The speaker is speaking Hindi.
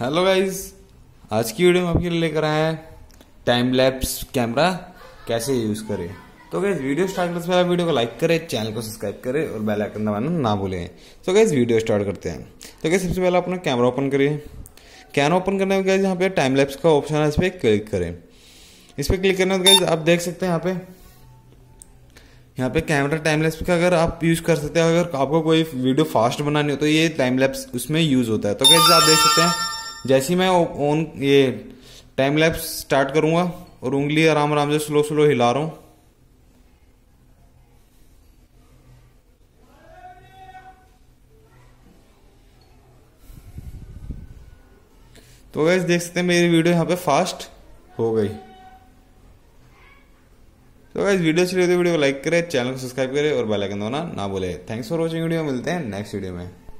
हेलो गाइज, आज की वीडियो में आपके लिए लेकर आए हैं टाइम लैप्स कैमरा कैसे यूज़ करें। तो गाइज वीडियो स्टार्ट करने से पहले वीडियो को लाइक करें, चैनल को सब्सक्राइब करें और बेल आइकन दबाना ना भूलें। तो गाइज वीडियो स्टार्ट करते हैं। तो गाइज सबसे पहले अपना कैमरा ओपन करिए। कैमरा ओपन करने के गाइज यहाँ पे टाइम लैप्स का ऑप्शन है, इस पर क्लिक करें। इस पर क्लिक करने के गाइज आप देख सकते हैं यहाँ पे कैमरा टाइम लैप्स का अगर आप यूज़ कर सकते हैं। अगर आपको कोई वीडियो फास्ट बनानी हो तो ये टाइम लैप्स उसमें यूज़ होता है। तो गाइज आप देख सकते हैं जैसे ही मैं ऑन ये टाइम लैप्स स्टार्ट करूंगा और उंगली आराम आराम से स्लो स्लो हिला रहा हूँ। तो गाइस देख सकते हैं मेरी वीडियो यहाँ पे फास्ट हो गई। तो गाइस वीडियो अच्छी लगी तो वीडियो को लाइक करें, चैनल को सब्सक्राइब करें और बेल आइकन दबाना ना भूलें। थैंक्स फॉर वॉचिंग वीडियो, मिलते हैं नेक्स्ट वीडियो में।